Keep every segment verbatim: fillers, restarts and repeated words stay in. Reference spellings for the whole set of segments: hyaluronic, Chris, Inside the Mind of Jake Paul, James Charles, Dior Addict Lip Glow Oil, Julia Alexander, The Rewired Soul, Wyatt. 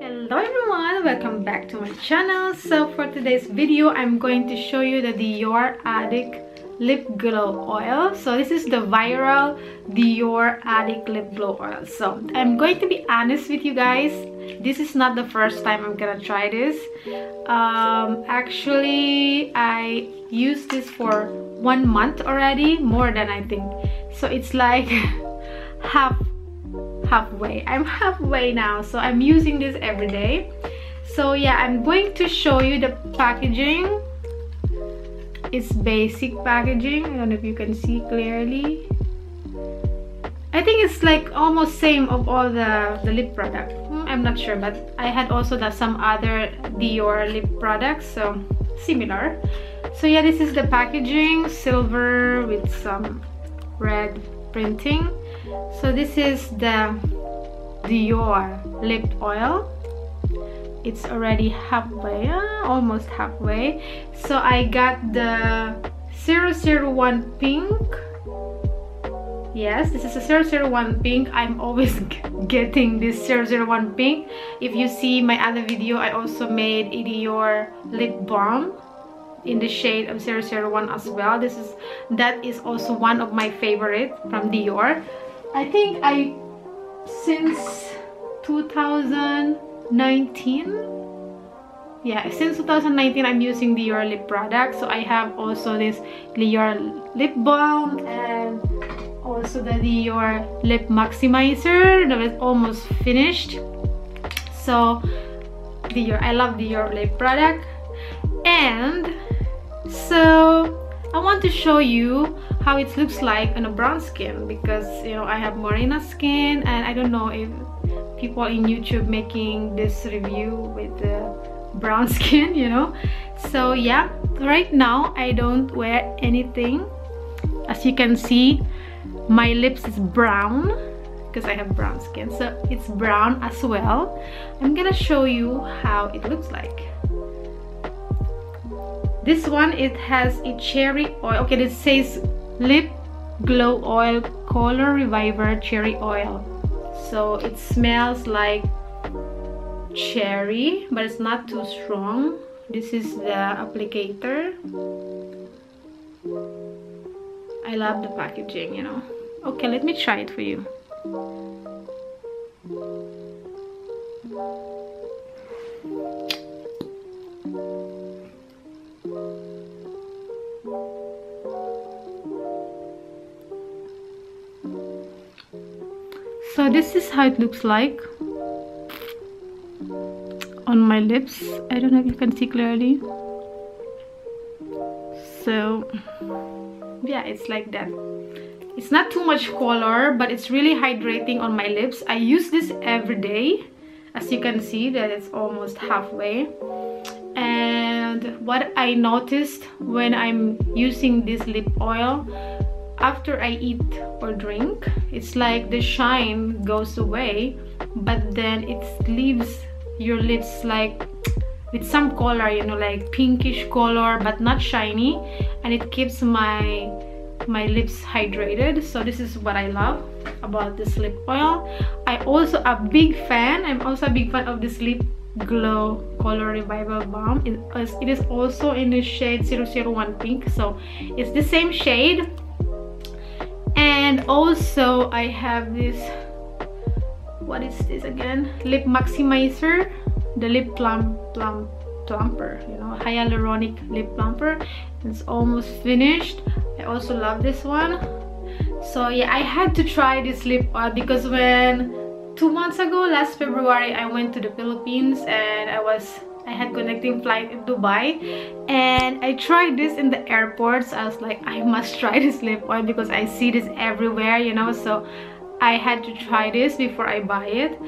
Hello everyone, welcome back to my channel. So for today's video I'm going to show you the Dior Addict Lip Glow Oil. So this is the viral Dior Addict Lip Glow Oil. So I'm going to be honest with you guys, this is not the first time I'm gonna try this. Um, actually I used this for one month already, more than I think. So it's like half halfway I'm halfway now, so I'm using this every day. So yeah, I'm going to show you the packaging. It's basic packaging. I don't know if you can see clearly. I think it's like almost same of all the, the lip product. I'm not sure, but I had also that some other Dior lip products, so similar. So yeah, this is the packaging, silver with some red printing. So this is the Dior lip oil. It's already halfway, uh, almost halfway. So I got the zero zero one pink. Yes, this is a zero zero one pink. I'm always getting this zero zero one pink. If you see my other video, I also made a Dior lip balm in the shade of zero zero one as well. This is that is also one of my favorite from Dior. I think I since two thousand nineteen, yeah, since two thousand nineteen I'm using Dior lip product. So I have also this Dior lip balm and also the Dior lip maximizer that is almost finished. So Dior, I love Dior lip product. And so I want to show you how it looks like on a brown skin, because you know I have Morena skin, and I don't know if people in YouTube making this review with the brown skin, you know. So yeah, right now I don't wear anything. As you can see, my lips is brown because I have brown skin, so it's brown as well. I'm gonna show you how it looks like. This one, it has a cherry oil. Okay, this says Lip Glow Oil Color Reviver Cherry Oil. So it smells like cherry, but it's not too strong. This is the applicator. I love the packaging, you know. Okay, let me try it for you. So this is how it looks like on my lips. I don't know if you can see clearly. So yeah, it's like that. It's not too much color, but it's really hydrating on my lips. I use this every day. As you can see that it's almost halfway. And what I noticed when I'm using this lip oil, after I eat or drink, it's like the shine goes away, but then it leaves your lips like with some color, you know, like pinkish color, but not shiny, and it keeps my my lips hydrated. So this is what I love about this lip oil. I also a big fan. I'm also a big fan of this lip glow color revival balm. It is also in the shade zero zero one pink, so it's the same shade. And also I have this, what is this again, lip maximizer, the lip plump plump plumper, you know, hyaluronic lip plumper. It's almost finished. I also love this one. So yeah, I had to try this lip oil because when two months ago, last February, I went to the Philippines, and I was I had connecting flight in Dubai, and I tried this in the airport. So I was like, I must try this lip oil because I see this everywhere, you know. So I had to try this before I buy it,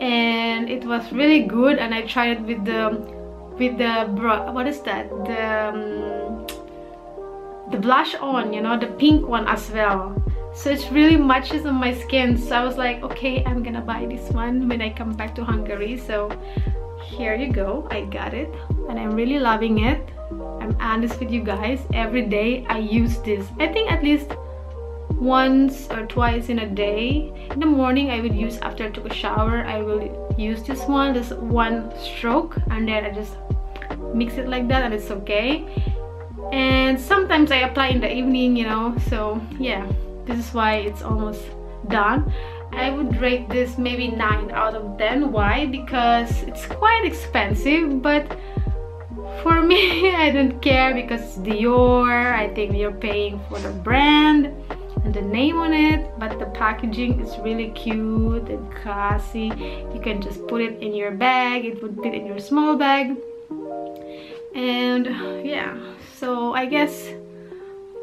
and it was really good. And I tried it with the with the what is that the um, the blush on, you know, the pink one as well. So it really matches on my skin. So I was like, okay, I'm gonna buy this one when I come back to Hungary. So here you go, I got it, and I'm really loving it. I'm honest with you guys, every day I use this. I think at least once or twice in a day. In the morning I will use, after I took a shower, I will use this one, this one stroke, and then I just mix it like that and it's okay. And sometimes I apply in the evening, you know. So yeah, this is why it's almost done. I would rate this maybe nine out of ten. Why? Because it's quite expensive, but for me I don't care, because it's Dior. I think you're paying for the brand and the name on it, but the packaging is really cute and classy. You can just put it in your bag, it would fit in your small bag. And yeah, so I guess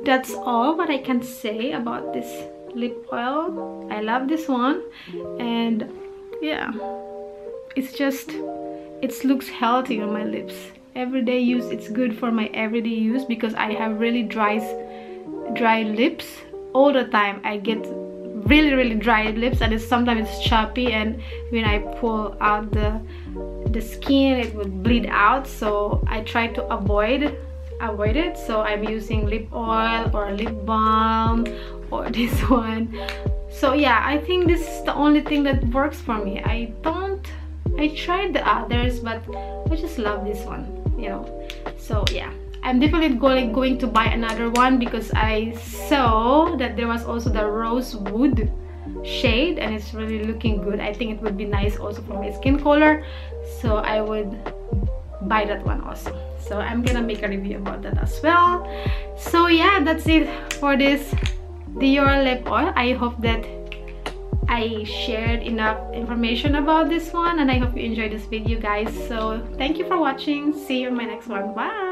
that's all what I can say about this lip oil. I love this one, and yeah, it's just, it looks healthy on my lips. Everyday use, it's good for my everyday use, because I have really dry dry lips all the time. I get really really dry lips, and it's sometimes it's choppy, and when I pull out the the skin it would bleed out. So I try to avoid avoid it. So I'm using lip oil or lip balm or this one. So yeah, I think this is the only thing that works for me. I don't I tried the others, but I just love this one, you know. So yeah, I'm definitely going going to buy another one, because I saw that there was also the rosewood shade, and it's really looking good. I think it would be nice also for my skin color, so I would buy that one also. So I'm gonna make a review about that as well. So yeah, that's it for this Dior lip oil. I hope that I shared enough information about this one, and I hope you enjoyed this video, guys. So thank you for watching. See you in my next one. Bye.